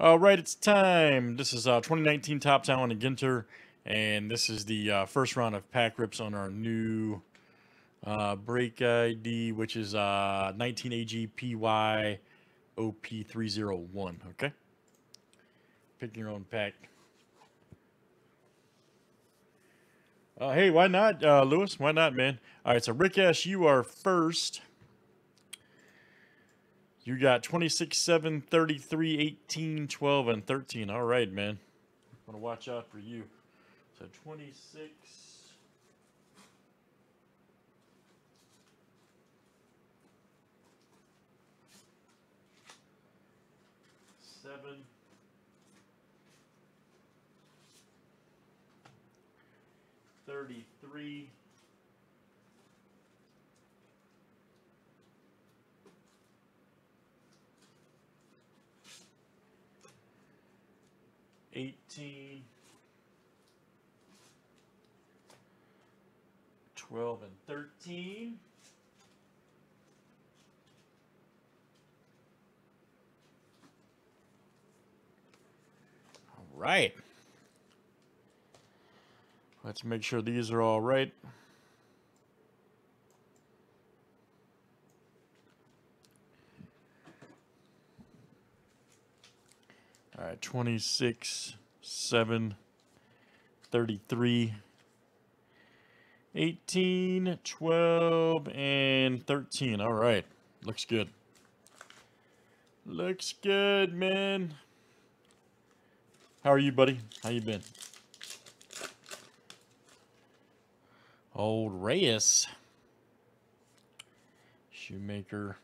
All right, it's time. This is 2019 Topps Allen and Ginter, and this is the first round of pack rips on our new break ID, which is 19AGPY OP301. Okay, pick your own pack. Hey, why not, Lewis? Why not, man? All right, so Rick Ash, you are first. You got 26, 7, 33, 18, 12, and 13. All right, man. I'm going to watch out for you. So 26. Seven. 33. 18, 12, and 13. All right. Let's make sure these are all right. All right, 26, 7, 33, 18, 12, and 13. All right, looks good. Looks good, man. How are you, buddy? How you been? Old Reyes. Shoemaker.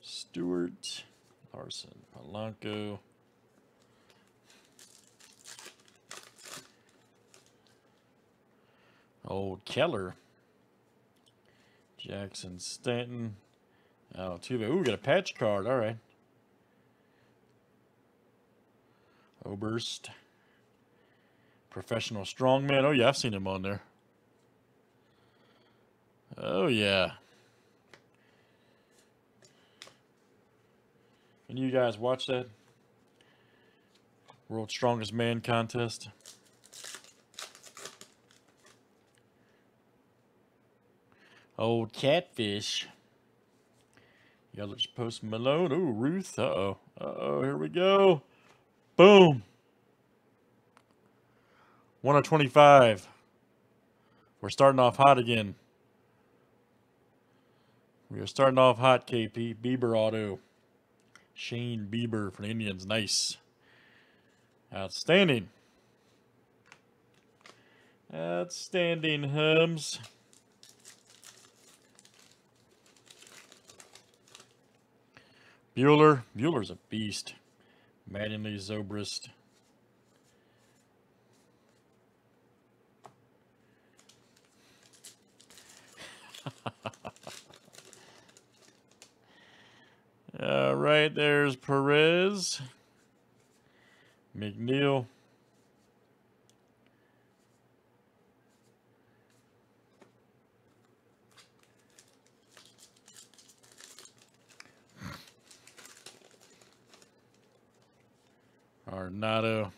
Stewart. Larson. Polanco. Old Keller, Jackson, Stanton, Altuve. Ooh, we got a patch card. All right. Oberst, professional strongman. Oh, yeah, I've seen him on there. Oh, yeah. And you guys watch that World's Strongest Man contest. Old Catfish. Yellers Post Malone. Ooh, Ruth. Uh-oh. Uh-oh. Here we go. Boom. 1/25. We're starting off hot again. We are starting off hot, KP. Bieber auto. Shane Bieber for the Indians. Nice. Outstanding. Outstanding, Hums. Buehler. Buehler's a beast. Mattingly Zobrist. All right, there's Perez. McNeil. Arnado,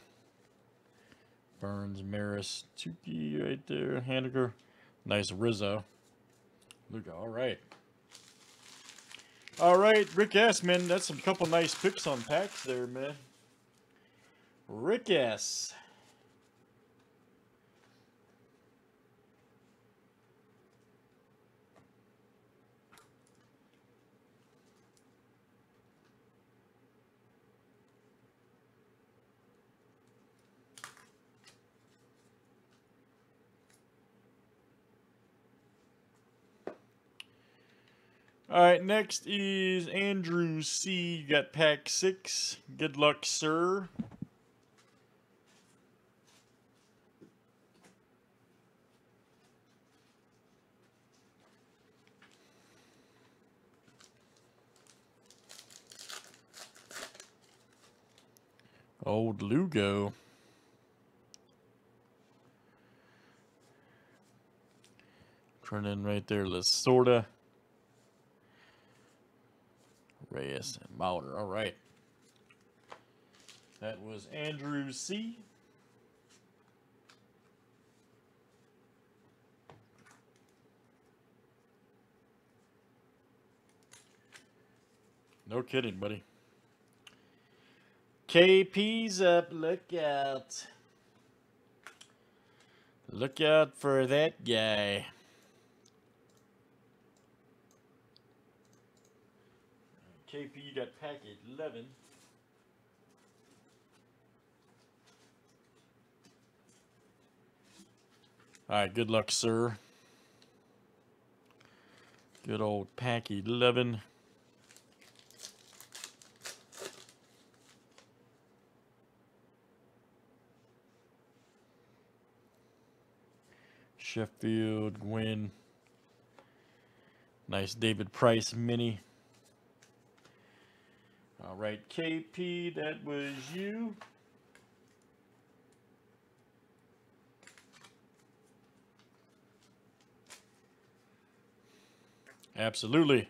Burns, Maris, Tukey right there, Handiger, nice Rizzo, Luca. All right, Rick S, man, that's a couple nice picks on packs there, man. Rick S. All right, next is Andrew C. You got pack 6. Good luck, sir. Old Lugo. Turn in right there, Lasorda. Reyes and Maurer. All right. That was Andrew C. No kidding, buddy. KP's up. Look out. Look out for that guy. KP got packet 11. All right, good luck, sir. Good old pack 11. Sheffield Gwynn. Nice David Price mini. All right, KP, that was you. Absolutely.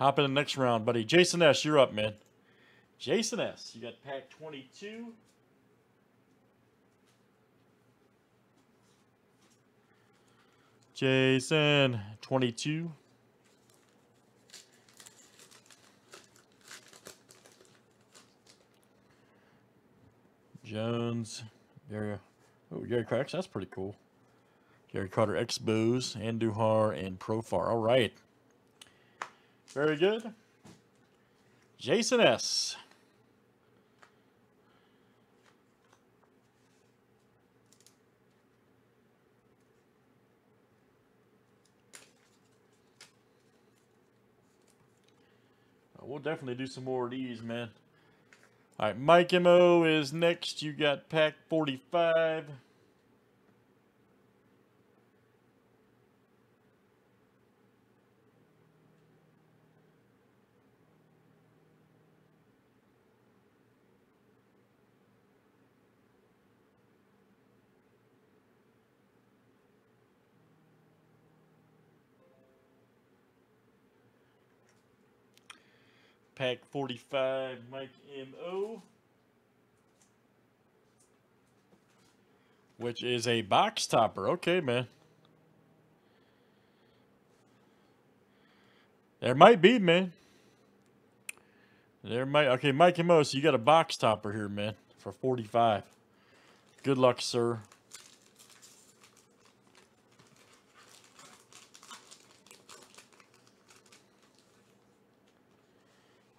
Hop in the next round, buddy. Jason S, you're up, man. Jason S, you got pack 22. Jason, 22. Jones. Gary. Oh, Gary Cracks. That's pretty cool. Gary Carter, Expos, Andujar, and Profar. All right. Very good. Jason S. We'll definitely do some more of these, man. All right, Mike M.O. is next. You got pack 45. Pack 45, Mike M.O., which is a box topper. Okay, man. There might be, man. There might. Okay, Mike M.O., so you got a box topper here, man, for 45. Good luck, sir.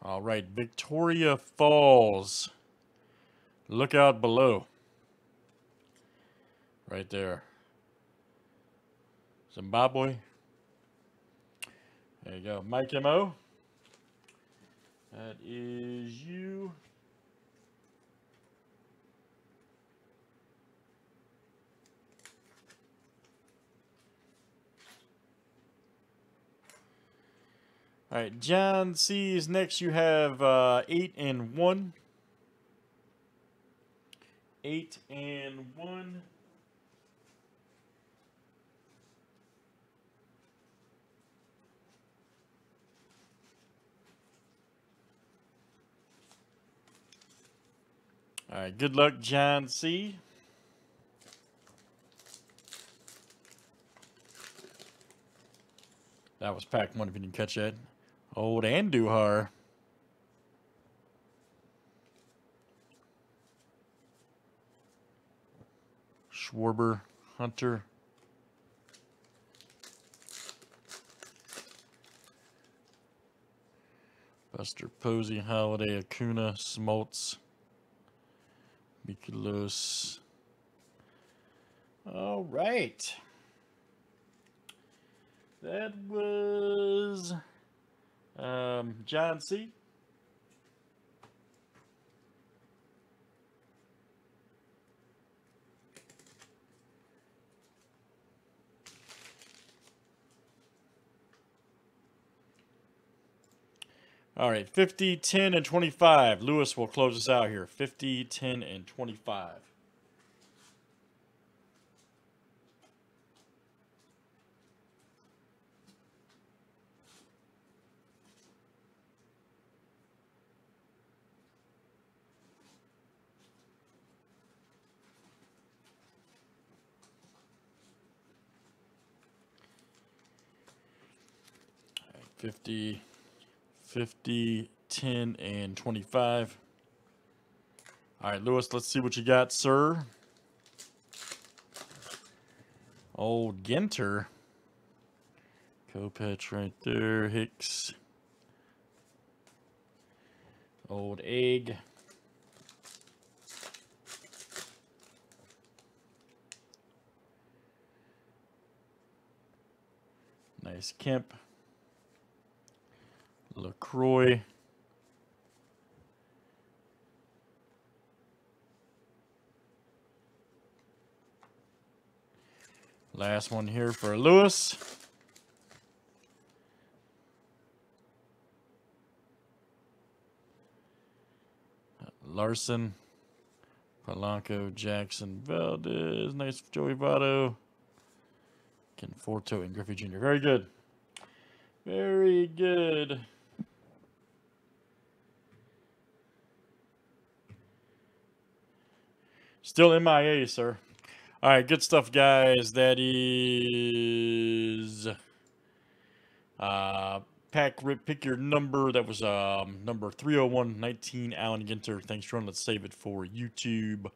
All right, Victoria Falls. Look out below. Right there. Zimbabwe. There you go. Mike M.O. That is you. All right, John C is next. You have 8 and 1. 8 and 1. All right, good luck, John C. That was pack 1 if you didn't catch that. Old Andujar. Schwarber, Hunter. Buster Posey, Holiday, Akuna, Smoltz. Mikulus. All right. That was... John C. All right, 50, 10, and 25. Lewis will close us out here. 50, 10, and 25. 50, 50, 10, and 25. All right, Lewis, let's see what you got, sir. Old Ginter. Kopech right there. Hicks. Old Egg. Nice Kemp. LaCroix. Last one here for Lewis. Larson, Polanco, Jackson, Valdez, nice Joey Votto, Conforto, and Griffey Jr. Very good. Very good. Still MIA, sir. All right, good stuff, guys. That is pack rip, pick your number. That was number 301, 19, Allen Ginter. Thanks, John. Let's save it for YouTube.